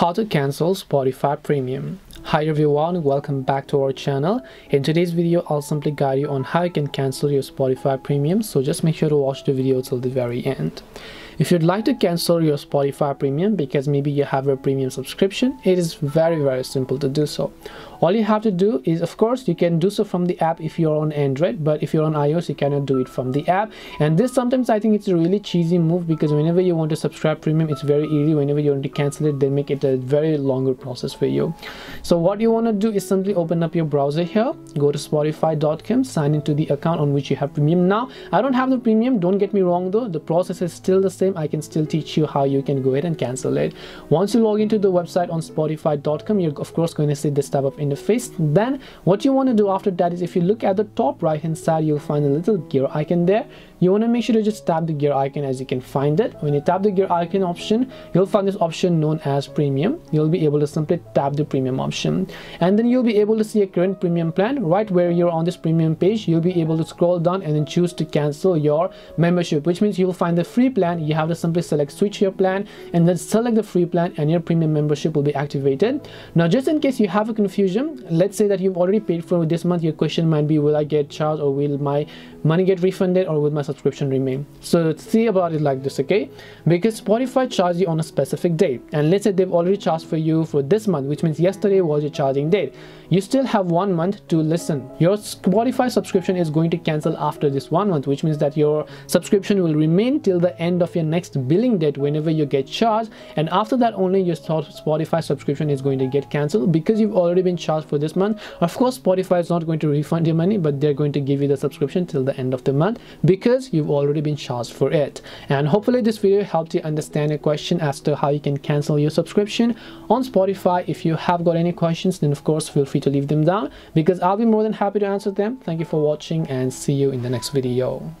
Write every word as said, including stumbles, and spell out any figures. How to cancel Spotify Premium. Hi everyone, welcome back to our channel. In today's video, I'll simply guide you on how you can cancel your Spotify Premium, so just make sure to watch the video till the very end. If you'd like to cancel your Spotify Premium because maybe you have a premium subscription, it is very very simple to do so. All you have to do is, of course, you can do so from the app if you're on Android, but if you're on iOS, you cannot do it from the app. And this sometimes I think it's a really cheesy move, because whenever you want to subscribe premium, it's very easy. Whenever you want to cancel it, they make it a very longer process for you. So what you want to do is simply open up your browser here, go to spotify dot com, sign into the account on which you have premium. Now, I don't have the premium, don't get me wrong though, the process is still the same. I can still teach you how you can go ahead and cancel it. Once you log into the website on spotify dot com, you're of course going to see this type of interface. Then what you want to do after that is, if you look at the top right hand side, you'll find a little gear icon there. You want to make sure to just tap the gear icon as you can find it. When you tap the gear icon option, you'll find this option known as premium. You'll be able to simply tap the premium option, and then you'll be able to see a current premium plan. Right where you're on this premium page, you'll be able to scroll down and then choose to cancel your membership, which means you'll find the free plan. You have to simply select switch your plan and then select the free plan, and your premium membership will be activated. Now, just in case you have a confusion, let's say that you've already paid for this month, your question might be, will I get charged, or will my money get refunded, or will my subscription remain? So let's see about it like this, okay? Because Spotify charges you on a specific date, and let's say they've already charged for you for this month, which means yesterday was your charging date. You still have one month to listen. Your Spotify subscription is going to cancel after this one month, which means that your subscription will remain till the end of your next billing date whenever you get charged, and after that only your Spotify subscription is going to get cancelled, because you've already been charged for this month. Of course, Spotify is not going to refund your money, but they're going to give you the subscription till the end of the month because you've already been charged for it. And hopefully this video helped you understand your question as to how you can cancel your subscription on Spotify. If you have got any questions, then of course feel free to leave them down, because I'll be more than happy to answer them. Thank you for watching, and see you in the next video.